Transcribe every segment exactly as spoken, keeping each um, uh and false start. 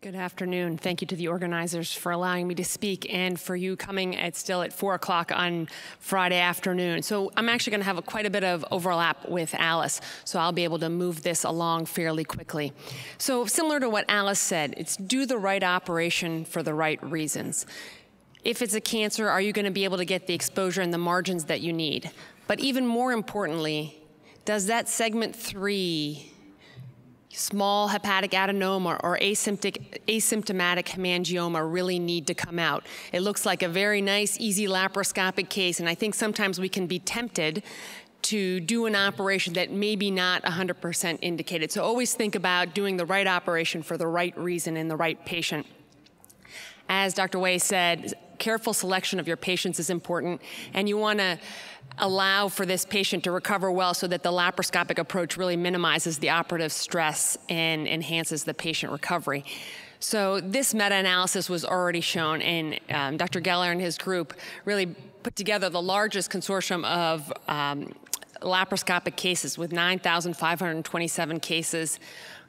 Good afternoon. Thank you to the organizers for allowing me to speak and for you coming at still at four o'clock on Friday afternoon. So I'm actually going to have a, quite a bit of overlap with Alice, so I'll be able to move this along fairly quickly. So similar to what Alice said, it's do the right operation for the right reasons. If it's a cancer, are you going to be able to get the exposure and the margins that you need? But even more importantly, does that segment three small hepatic adenoma or asymptic, asymptomatic hemangioma really need to come out? It looks like a very nice, easy laparoscopic case, and I think sometimes we can be tempted to do an operation that may be not one hundred percent indicated. So always think about doing the right operation for the right reason in the right patient. As Doctor Wei said, careful selection of your patients is important, and you want to allow for this patient to recover well so that the laparoscopic approach really minimizes the operative stress and enhances the patient recovery. So this meta-analysis was already shown, and um, Doctor Geller and his group really put together the largest consortium of um, laparoscopic cases with nine thousand five hundred twenty-seven cases,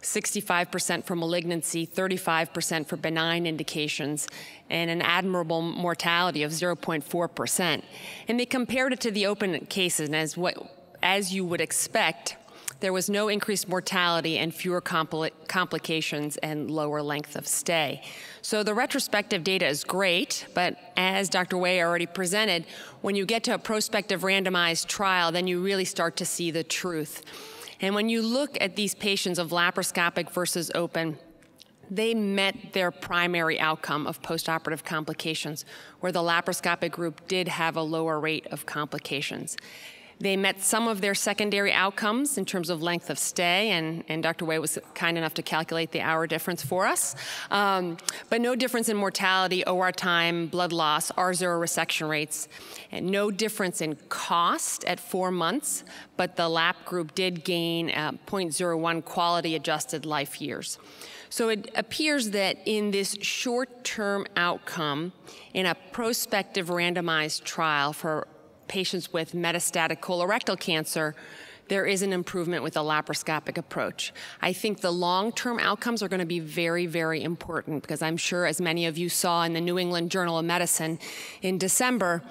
sixty-five percent for malignancy, thirty-five percent for benign indications, and an admirable mortality of zero point four percent. And they compared it to the open cases, and as, what, as you would expect, there was no increased mortality and fewer compli complications and lower length of stay. So the retrospective data is great, but as Doctor Wei already presented, when you get to a prospective randomized trial, then you really start to see the truth. And when you look at these patients of laparoscopic versus open, they met their primary outcome of postoperative complications, where the laparoscopic group did have a lower rate of complications. They met some of their secondary outcomes in terms of length of stay, and, and Doctor Wei was kind enough to calculate the hour difference for us. Um, but no difference in mortality, O R time, blood loss, R zero resection rates, and no difference in cost at four months, but the LAP group did gain uh, zero point zero one quality adjusted life years. So it appears that in this short-term outcome, in a prospective randomized trial for patients with metastatic colorectal cancer, there is an improvement with a laparoscopic approach. I think the long-term outcomes are going to be very, very important, because I'm sure, as many of you saw in the New England Journal of Medicine in December,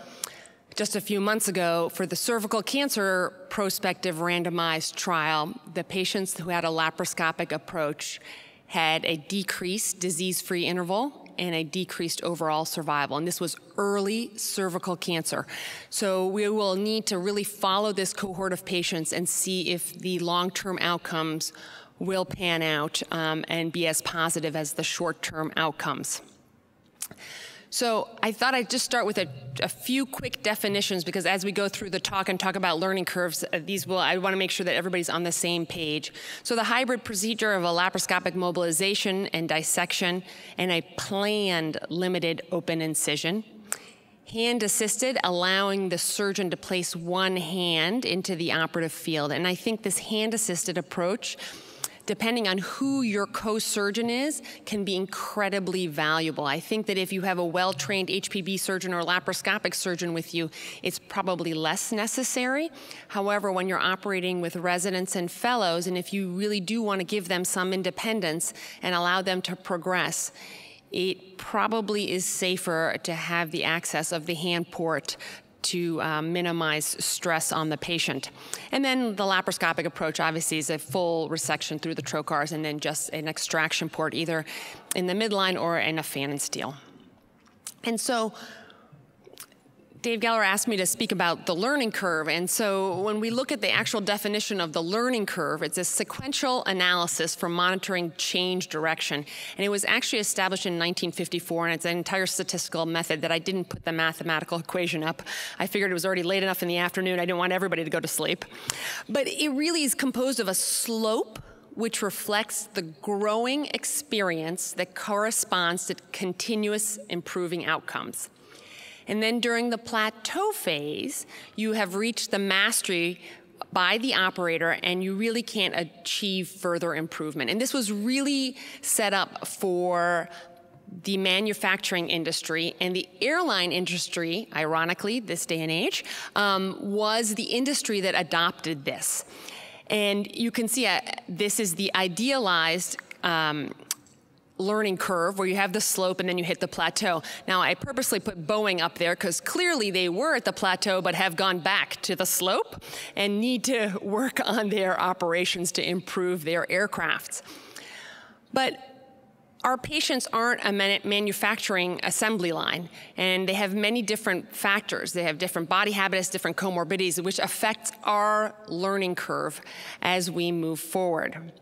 just a few months ago, for the cervical cancer prospective randomized trial, the patients who had a laparoscopic approach had a decreased disease-free interval and a decreased overall survival. And this was early cervical cancer. So we will need to really follow this cohort of patients and see if the long-term outcomes will pan out um, and be as positive as the short-term outcomes. So I thought I'd just start with a, a few quick definitions, because as we go through the talk and talk about learning curves, these will, I want to make sure that everybody's on the same page. So the hybrid procedure of a laparoscopic mobilization and dissection and a planned limited open incision. Hand-assisted, allowing the surgeon to place one hand into the operative field. And I think this hand-assisted approach, depending on who your co-surgeon is, can be incredibly valuable. I think that if you have a well-trained H P B surgeon or laparoscopic surgeon with you, it's probably less necessary. However, when you're operating with residents and fellows, and if you really do want to give them some independence and allow them to progress, it probably is safer to have the access of the hand port to uh, minimize stress on the patient. And then the laparoscopic approach obviously is a full resection through the trocars and then just an extraction port either in the midline or in a fan and steel. And so Dave Geller asked me to speak about the learning curve, and so when we look at the actual definition of the learning curve, it's a sequential analysis for monitoring change direction, and it was actually established in nineteen fifty-four, and it's an entire statistical method that I didn't put the mathematical equation up. I figured it was already late enough in the afternoon, I didn't want everybody to go to sleep. But it really is composed of a slope which reflects the growing experience that corresponds to continuous improving outcomes. And then during the plateau phase, you have reached the mastery by the operator and you really can't achieve further improvement. And this was really set up for the manufacturing industry, and the airline industry, ironically, this day and age, um, was the industry that adopted this. And you can see uh, this is the idealized um, learning curve where you have the slope and then you hit the plateau. Now, I purposely put Boeing up there because clearly they were at the plateau but have gone back to the slope and need to work on their operations to improve their aircrafts. But our patients aren't a manufacturing assembly line, and they have many different factors. They have different body habits, different comorbidities, which affects our learning curve as we move forward.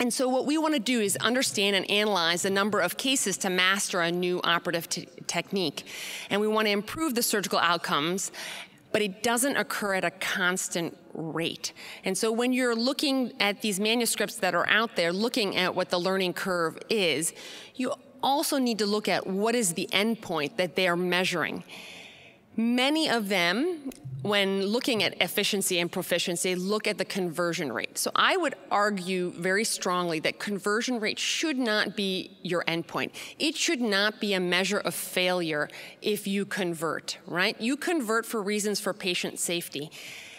And so what we want to do is understand and analyze the number of cases to master a new operative technique. And we want to improve the surgical outcomes, but it doesn't occur at a constant rate. And so when you're looking at these manuscripts that are out there, looking at what the learning curve is, you also need to look at what is the endpoint that they are measuring. Many of them, when looking at efficiency and proficiency, look at the conversion rate. So I would argue very strongly that conversion rate should not be your endpoint. It should not be a measure of failure if you convert, right? You convert for reasons for patient safety.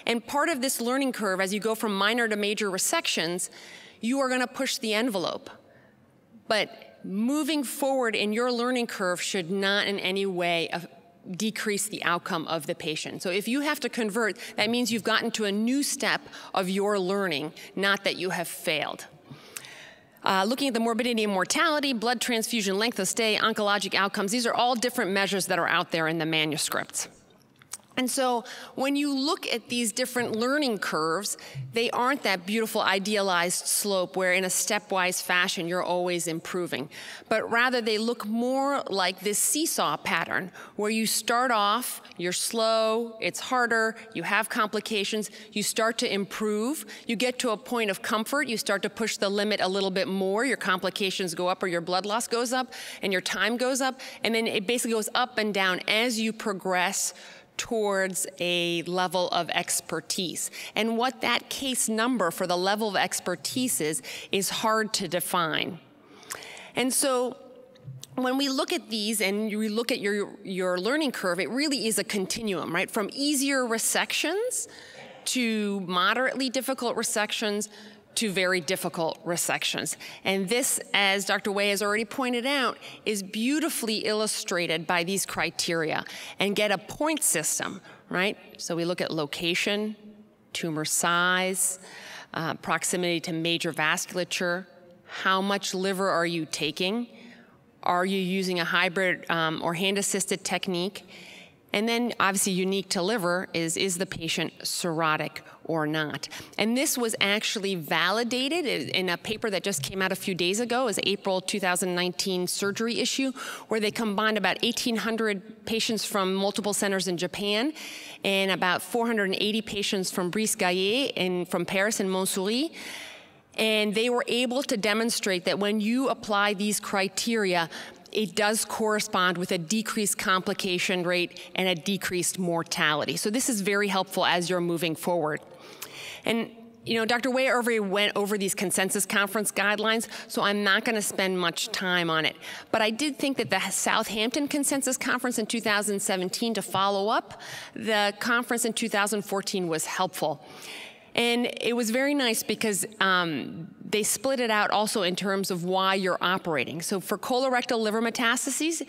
And part of this learning curve, as you go from minor to major resections, you are going to push the envelope. But moving forward in your learning curve should not in any way decrease the outcome of the patient. So if you have to convert, that means you've gotten to a new step of your learning, not that you have failed. Uh, looking at the morbidity and mortality, blood transfusion, length of stay, oncologic outcomes, these are all different measures that are out there in the manuscripts. And so when you look at these different learning curves, they aren't that beautiful idealized slope where in a stepwise fashion you're always improving, but rather they look more like this seesaw pattern where you start off, you're slow, it's harder, you have complications, you start to improve, you get to a point of comfort, you start to push the limit a little bit more, your complications go up or your blood loss goes up and your time goes up, and then it basically goes up and down as you progress towards a level of expertise. And what that case number for the level of expertise is, is hard to define. And so when we look at these and you look at your, your learning curve, it really is a continuum, right? From easier resections to moderately difficult resections to very difficult resections. And this, as Doctor Wei has already pointed out, is beautifully illustrated by these criteria and get a point system, right? So we look at location, tumor size, uh, proximity to major vasculature, how much liver are you taking? Are you using a hybrid um, or hand-assisted technique? And then obviously unique to liver is, is the patient cirrhotic or not? And this was actually validated in a paper that just came out a few days ago, is April two thousand nineteen surgery issue, where they combined about eighteen hundred patients from multiple centers in Japan and about four hundred eighty patients from Brest Gaillac and from Paris and Montsouris. And they were able to demonstrate that when you apply these criteria, it does correspond with a decreased complication rate and a decreased mortality. So this is very helpful as you're moving forward. And you know, Doctor Wei already went over these consensus conference guidelines, so I'm not going to spend much time on it. But I did think that the Southampton Consensus Conference in two thousand seventeen to follow up the conference in two thousand fourteen was helpful. And it was very nice because um, they split it out also in terms of why you're operating. So for colorectal liver metastases,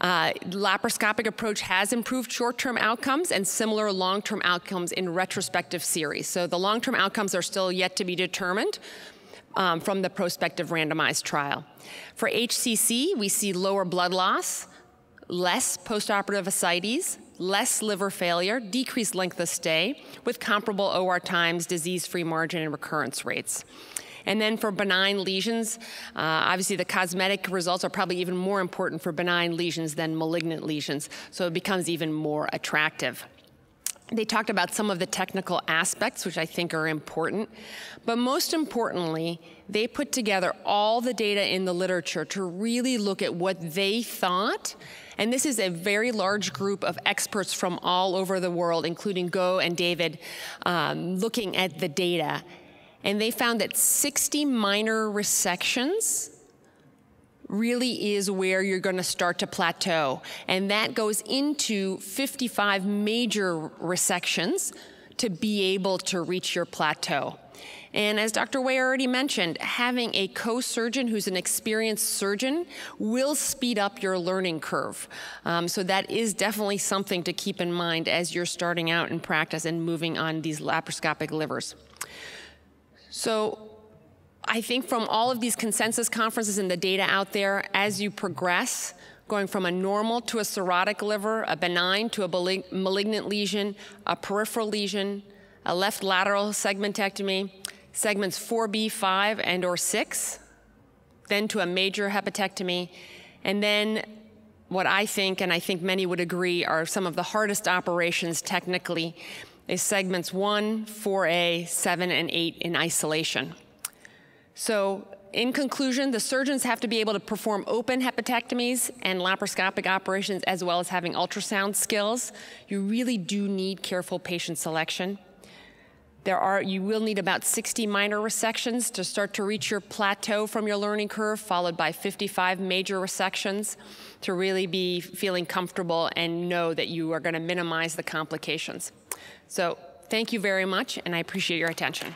uh, laparoscopic approach has improved short-term outcomes and similar long-term outcomes in retrospective series. So the long-term outcomes are still yet to be determined um, from the prospective randomized trial. For H C C, we see lower blood loss, less postoperative ascites, less liver failure, decreased length of stay, with comparable O R times, disease-free margin, and recurrence rates. And then for benign lesions, uh, obviously the cosmetic results are probably even more important for benign lesions than malignant lesions, so it becomes even more attractive. They talked about some of the technical aspects, which I think are important, but most importantly, they put together all the data in the literature to really look at what they thought. And this is a very large group of experts from all over the world, including Goh and David, um, looking at the data. And they found that sixty minor resections really is where you're going to start to plateau. And that goes into fifty-five major resections to be able to reach your plateau. And as Doctor Wei already mentioned, having a co-surgeon who's an experienced surgeon will speed up your learning curve. Um, so that is definitely something to keep in mind as you're starting out in practice and moving on these laparoscopic livers. So I think from all of these consensus conferences and the data out there, as you progress, going from a normal to a cirrhotic liver, a benign to a malignant lesion, a peripheral lesion, a left lateral segmentectomy, segments four B, five, and or six, then to a major hepatectomy, and then what I think, and I think many would agree, are some of the hardest operations technically, is segments one, four A, seven, and eight in isolation. So in conclusion, the surgeons have to be able to perform open hepatectomies and laparoscopic operations as well as having ultrasound skills. You really do need careful patient selection. There are, you will need about sixty minor resections to start to reach your plateau from your learning curve, followed by fifty-five major resections to really be feeling comfortable and know that you are going to minimize the complications. So thank you very much, and I appreciate your attention.